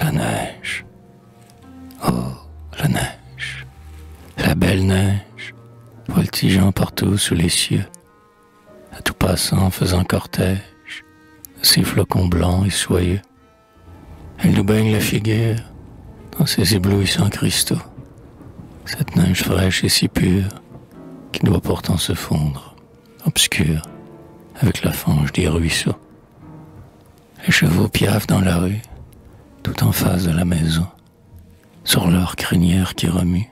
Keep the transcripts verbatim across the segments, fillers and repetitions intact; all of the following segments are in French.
la neige. Oh, la neige. La belle neige, voltigeant partout sous les cieux, à tout passant faisant cortège, ses flocons blancs et soyeux. Elle nous baigne la figure dans ses éblouissants cristaux, cette neige fraîche et si pure, qui doit pourtant se fondre, obscure, avec la fange des ruisseaux. Les chevaux piaffent dans la rue, tout en face de la maison, sur leur crinière qui remue,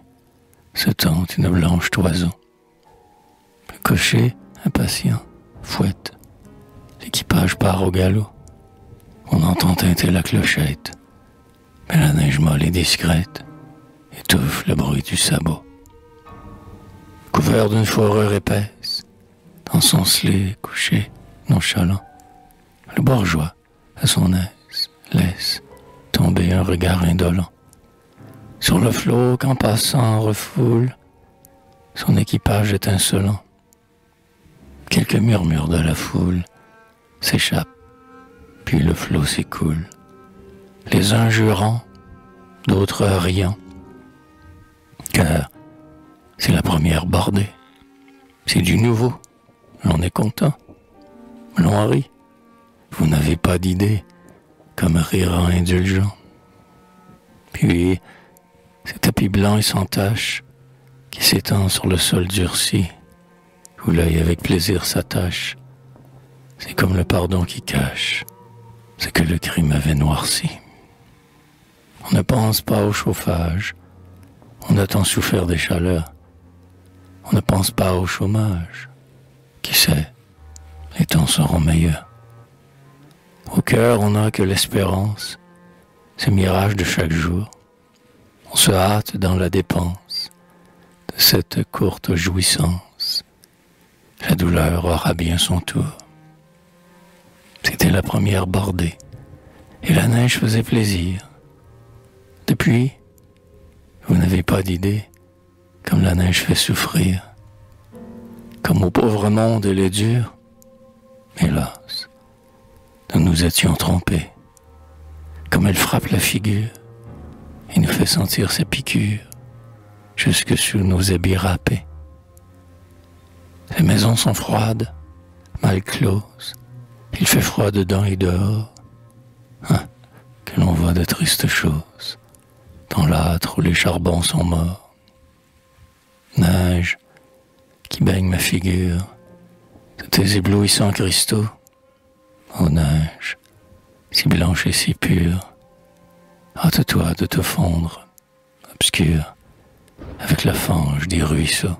se tente une blanche toison. Le cocher, impatient, fouette, l'équipage part au galop. On entend tinter la clochette, mais la neige molle et discrète étouffe le bruit du sabot. Couvert d'une fourrure épaisse, dans son sleigh couché, nonchalant, le bourgeois, à son aise, laisse tomber un regard indolent. Sur le flot qu'en passant refoule son équipage étincelant. Quelques murmures de la foule s'échappent, puis le flot s'écoule, les uns jurant, d'autres riant. Car c'est la première bordée, c'est du nouveau, l'on est content, l'on rit. Vous n'avez pas d'idée, comme rirant indulgent. Puis, ces tapis blancs et sans tache, qui s'étend sur le sol durci, où l'œil avec plaisir s'attache, c'est comme le pardon qui cache ce que le crime avait noirci. On ne pense pas au chauffage, on a tant souffert des chaleurs, on ne pense pas au chômage, qui sait, les temps seront meilleurs. Au cœur, on n'a que l'espérance, ce mirage de chaque jour. On se hâte dans la dépense de cette courte jouissance. La douleur aura bien son tour. C'était la première bordée, et la neige faisait plaisir. Depuis, vous n'avez pas d'idée, comme la neige fait souffrir. Comme au pauvre monde, elle est dure, hélas. Nous nous étions trompés, comme elle frappe la figure et nous fait sentir ses piqûres jusque sous nos habits râpés. Les maisons sont froides, mal closes, il fait froid dedans et dehors, ah, que l'on voit de tristes choses dans l'âtre où les charbons sont morts. Neige qui baigne ma figure de tes éblouissants cristaux. Ô neige, si blanche et si pure, hâte-toi de te fondre, obscure, avec la fange des ruisseaux.